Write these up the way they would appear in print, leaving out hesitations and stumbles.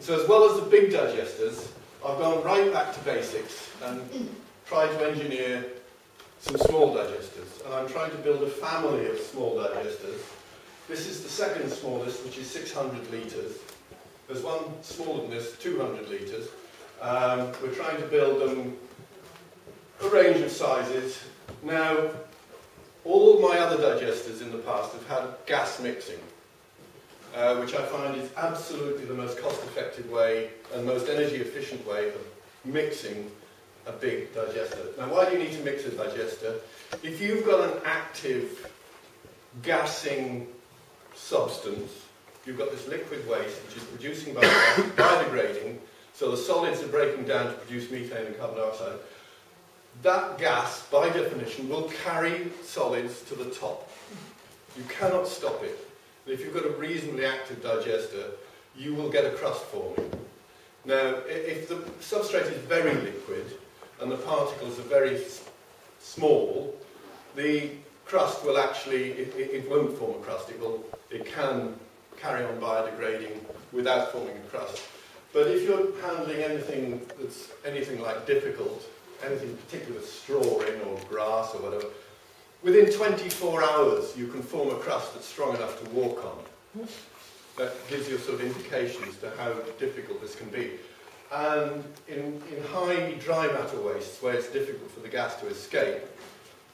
So as well as the big digesters, I've gone right back to basics and tried to engineer some small digesters. And I'm trying to build a family of small digesters. This is the second smallest, which is 600 litres. There's one smaller than this, 200 litres. We're trying to build them a range of sizes. Now, all my other digesters in the past have had gas mixing, which I find is absolutely the most cost-effective way and most energy-efficient way of mixing a big digester. Now, why do you need to mix a digester? If you've got an active gassing substance, you've got this liquid waste which is producing biodegrading, so the solids are breaking down to produce methane and carbon dioxide. That gas, by definition, will carry solids to the top. You cannot stop it. And if you've got a reasonably active digester, you will get a crust forming. Now, if the substrate is very liquid and the particles are very small, the crust will actually, it won't form a crust. It can carry on biodegrading without forming a crust. But if you're handling anything that's anything like difficult, anything particular, straw in or grass or whatever, within 24 hours you can form a crust that's strong enough to walk on. That gives you sort of indications to how difficult this can be. And in high dry matter wastes, where it's difficult for the gas to escape,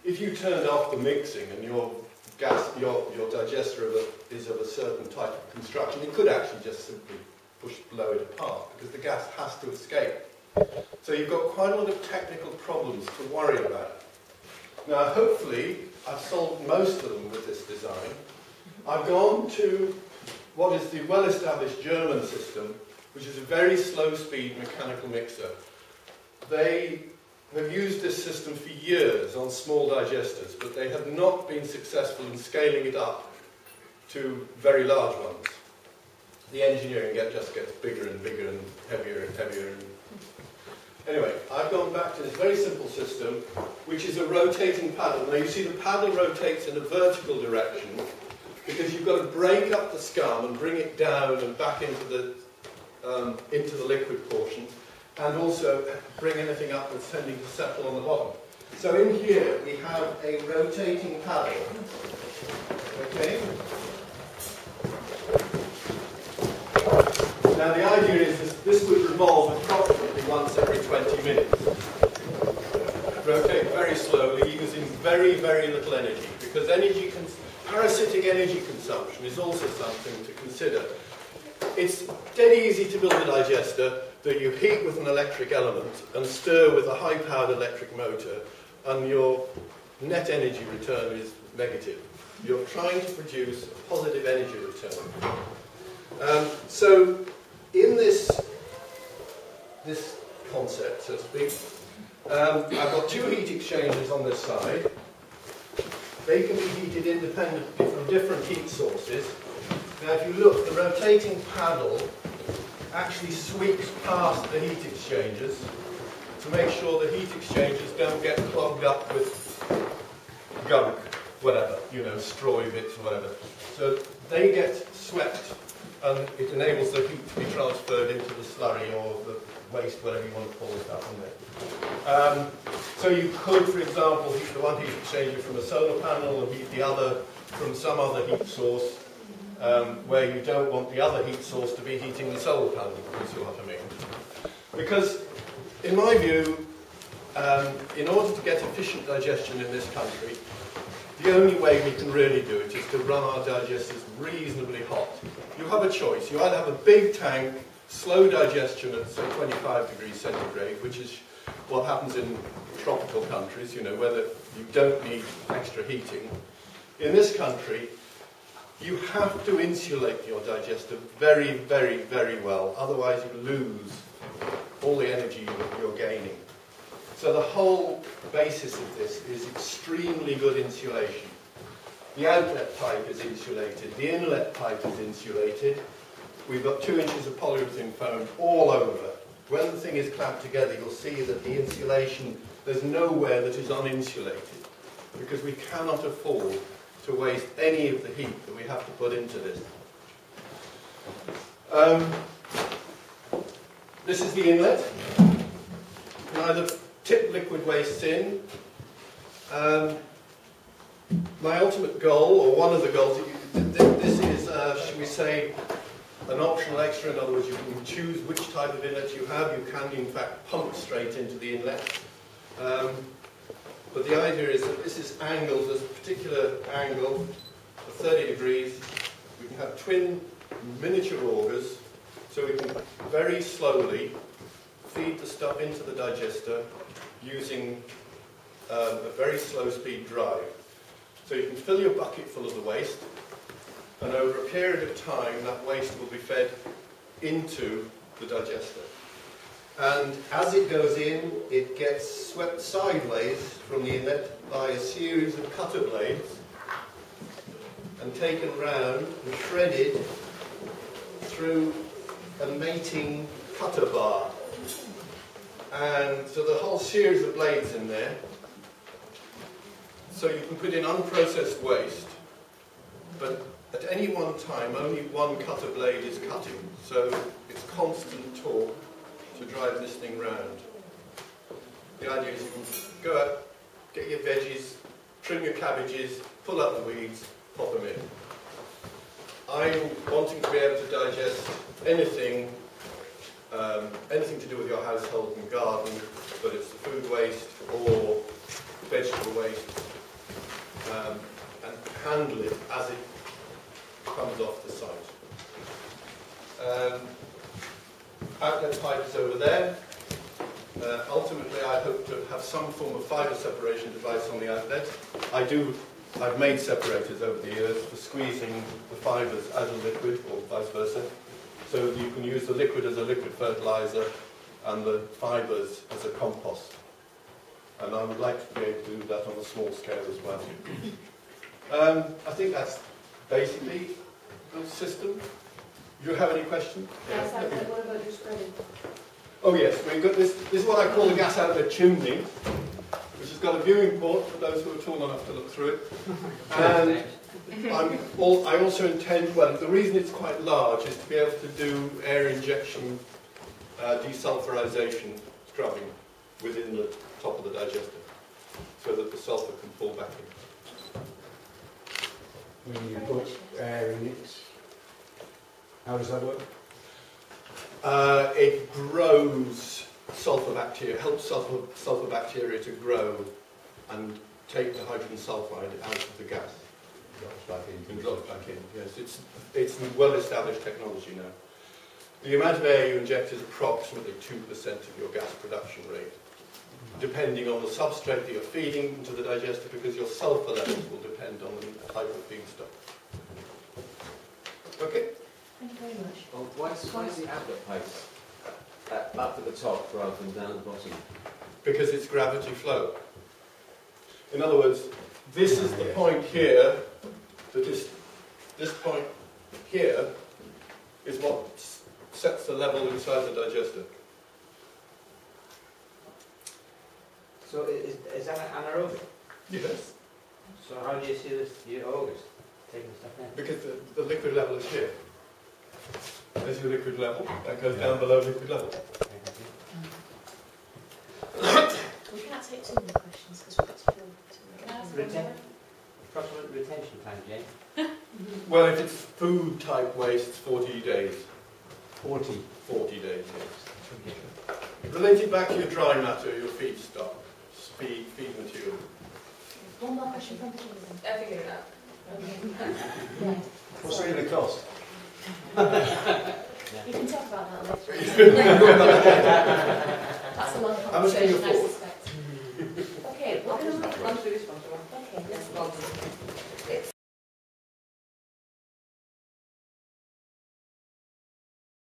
if you turned off the mixing and your digester is of a certain type of construction, it could actually just simply blow it apart because the gas has to escape. So you've got quite a lot of technical problems to worry about. Now hopefully I've solved most of them with this design. I've gone to what is the well-established German system, which is a very slow-speed mechanical mixer. They have used this system for years on small digesters, but they have not been successful in scaling it up to very large ones. The engineering just gets bigger and bigger and heavier and heavier. Anyway, I've gone back to this very simple system, which is a rotating paddle. Now you see the paddle rotates in a vertical direction because you've got to break up the scum and bring it down and back into the liquid portion, and also bring anything up that's tending to settle on the bottom. So in here we have a rotating paddle. Okay. Now the idea is this would revolve approximately once every 20 minutes. Rotate very slowly, using very, very little energy, because parasitic energy consumption is also something to consider. It's dead easy to build a digester that you heat with an electric element and stir with a high-powered electric motor, and your net energy return is negative. You're trying to produce a positive energy return. So in this concept, so to speak, I've got two heat exchangers on this side. They can be heated independently from different heat sources. Now if you look, the rotating paddle actually sweeps past the heat exchangers to make sure the heat exchangers don't get clogged up with gunk, whatever, straw bits or whatever. So they get swept, and it enables the heat to be transferred into the slurry or the waste, whatever you want to call it up on there. So you could, for example, heat the one heat exchanger from a solar panel and heat the other from some other heat source, where you don't want the other heat source to be heating the solar panel, if you see what I mean. Because, in my view, in order to get efficient digestion in this country, the only way we can really do it is to run our digesters reasonably hot. You have a choice. You either have a big tank, slow digestion at, say, 25 degrees centigrade, which is what happens in tropical countries, where you don't need extra heating. In this country, you have to insulate your digester very, very, very well. Otherwise, you lose all the energy you're gaining. So the whole basis of this is extremely good insulation. The outlet pipe is insulated, the inlet pipe is insulated. We've got 2 inches of polyurethane foam all over. When the thing is clamped together, you'll see that the insulation, there's nowhere that is uninsulated, because we cannot afford to waste any of the heat that we have to put into this. This is the inlet, and either tip liquid wastes in. My ultimate goal, or one of the goals, this is, should we say, an optional extra. In other words, you can choose which type of inlet you have. You can, in fact, pump straight into the inlet. But the idea is that this is angled, this particular angle of 30 degrees. We can have twin miniature augers, so we can very slowly feed the stuff into the digester using a very slow speed drive. So you can fill your bucket full of the waste, and over a period of time that waste will be fed into the digester. And as it goes in, it gets swept sideways from the inlet by a series of cutter blades and taken round and shredded through a mating cutter bar. And so the whole series of blades in there. So you can put in unprocessed waste, but at any one time only one cutter blade is cutting, so it's constant torque to drive this thing round. The idea is you can go out, get your veggies, trim your cabbages, pull out the weeds, pop them in. I'm wanting to be able to digest anything, anything to do with your household and garden, whether it's the food waste or vegetable waste, and handle it as it comes off the site. Outlet pipe is over there. Ultimately, I hope to have some form of fibre separation device on the outlet. I've made separators over the years for squeezing the fibres as a liquid, or vice versa, so that you can use the liquid as a liquid fertiliser and the fibres as a compost. And I would like to be able to do that on a small scale as well. I think that's basically the system. Do you have any questions? Yes, I said, what about your spreading? Oh yes, we've got this. This is what I call the gas outlet chimney, which has got a viewing port for those who are tall enough to look through it. And I also intend, well, the reason it's quite large is to be able to do air injection, desulfurization scrubbing within the top of the digester, so that the sulphur can fall back in. When you put air in it, how does that work? It grows sulphur bacteria, helps sulphur bacteria to grow and take the hydrogen sulphide out of the gas. And drop it back in. Yes, it's well-established technology now. The amount of air you inject is approximately 2% of your gas production rate, depending on the substrate that you're feeding into the digester, because your sulphur levels will depend on the type of feedstock. Okay? Thank you very much. Well, why is the outlet pipe up at the top rather than down at the bottom? Because it's gravity flow. In other words, this is the point here, that is, this point here is what sets the level inside the digester. So is that anaerobic? Yes. So how do you see this, your augers taking stuff in? Because the liquid level is here. There's your liquid level. That goes down below liquid level. We can't take too many questions because we've got to fill too many. Can I ask approximate retention time, Jane? Well, if it's food type waste, 40 days. 40? 40 days, yes. Related back to your dry matter, your feedstock. Feed material. One more question from the children. I figured it out. What's it going to cost? You can talk about that later. That's a long conversation, I suspect. Okay, we're going to move on to this one. Okay, let's go.